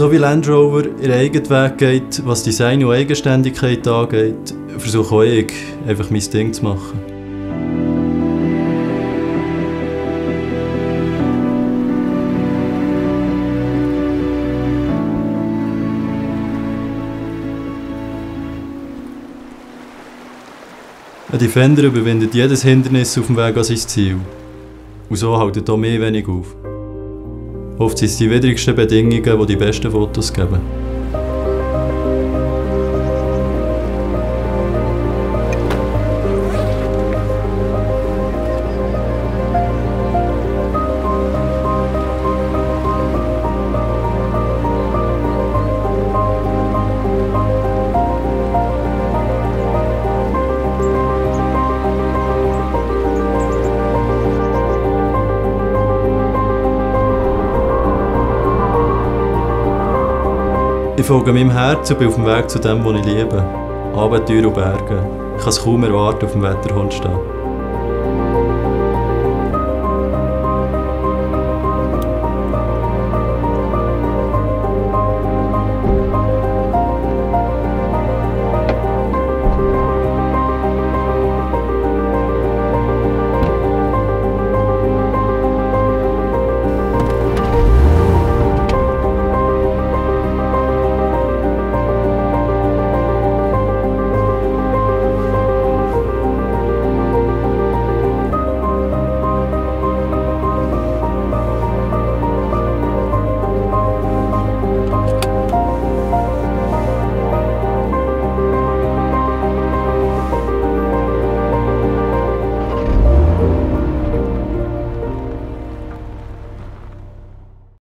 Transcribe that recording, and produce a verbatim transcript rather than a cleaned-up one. so wie Land Rover ihren eigenen Weg geht, was Design und Eigenständigkeit angeht, versuche auch ich, einfach mein Ding zu machen. Ein Defender überwindet jedes Hindernis auf dem Weg an sein Ziel. Und so haltet auch mich wenig auf. Oft sind es die widrigsten Bedingungen, die die besten Fotos geben. Ich folge meinem Herzen und bin auf dem Weg zu dem, was ich liebe. Abenteuer und Berge. Ich kann es kaum erwarten, auf dem Wetterhorn zu stehen.